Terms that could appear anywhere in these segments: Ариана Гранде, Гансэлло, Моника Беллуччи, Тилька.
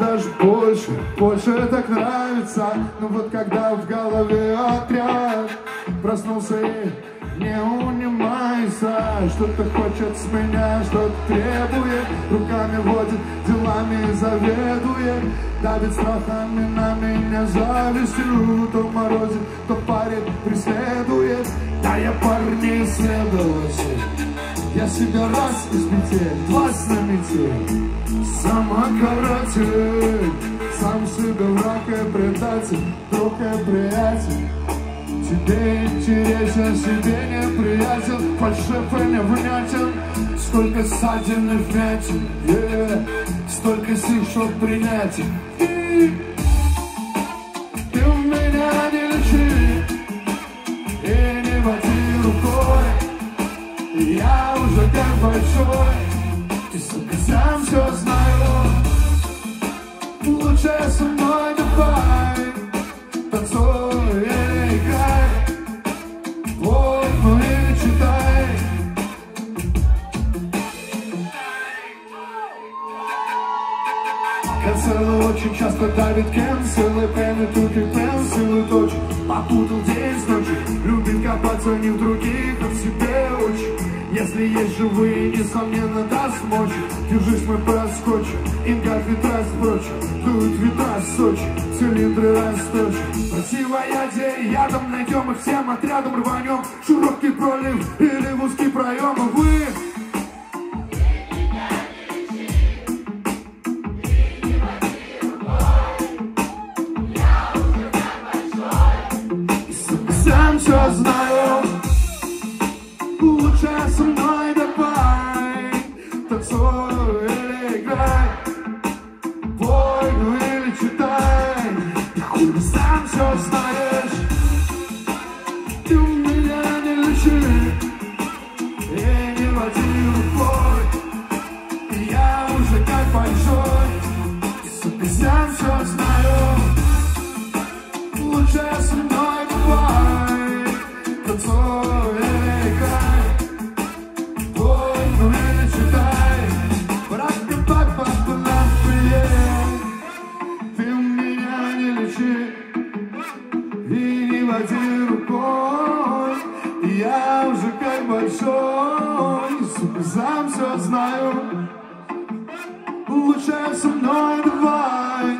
Даже больше так нравится. Ну вот когда в голове отряд проснулся и не унимайся. Что-то хочет с меня, что-то требует. Руками водит, делами заведует. Давит страхами на меня завистью. То морозит, то парит, преследует. Да я парней следовался. Я себя раз из метель, два на метель. Сам окоратель, сам себе враг и предатель, друг и приятель. Тебе интересен, себе неприятен, фальшив и невнятен. Сколько ссадин и вмятин, столько сил, чтоб принять. И ты у меня не лечи, и не води рукой. Я уже как большой. И, сука, сам все знаю. Лучше со мной давай танцуй или играй. Вот, ну или читай. Гансэлло очень часто давит кэнселы. Пены, туки, пенсилы, точки. Попутал день с ночи. Любит копаться не в других, а в себе очень. Если есть живые, несомненно, даст мочь. Держись, мы проскочим, инкафетра спрочим. Дуют ветра с Сочи, цилиндры расточим. Противоядие ядом найдем, и всем отрядом рванем. Широкий пролив или в узкий проем, и вы... Сам все знаю. Лучше со мной давай танцуй или играй. Бой, ну или читай. Ты хуй сам все знаешь. Ты у меня не лечи и не води рукой. Я уже как большой. И сука сам все знаю. Лучше со мной давай танцуй или играй. Я уже как большой, сука, сам все знаю. Лучше со мной давай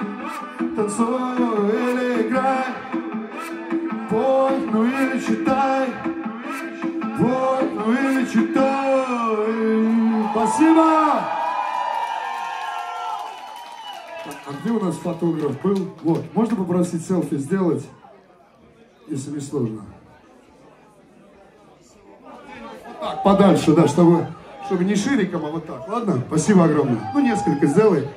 танцуй или играй. Пой, ну или читай. Пой, ну или читай. Спасибо! А где у нас фотограф был? Вот, можно попросить селфи сделать, если не сложно. Так, подальше, да, чтобы не шириком, а вот так. Ладно? Спасибо огромное. Ну, несколько сделай.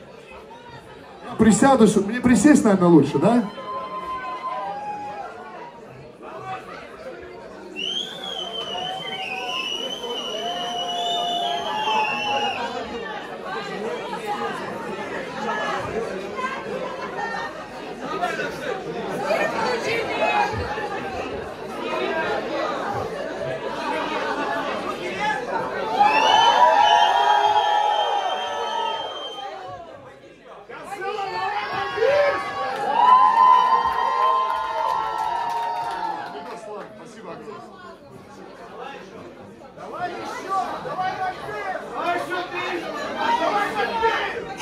Я присяду, мне присесть, наверное, лучше, да?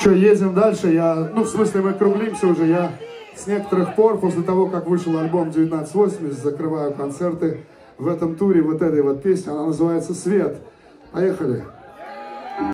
Что, едем дальше, ну в смысле мы круглимся уже, я с некоторых пор, после того, как вышел альбом 1980, закрываю концерты в этом туре, вот этой вот песни, она называется «Свет». Поехали!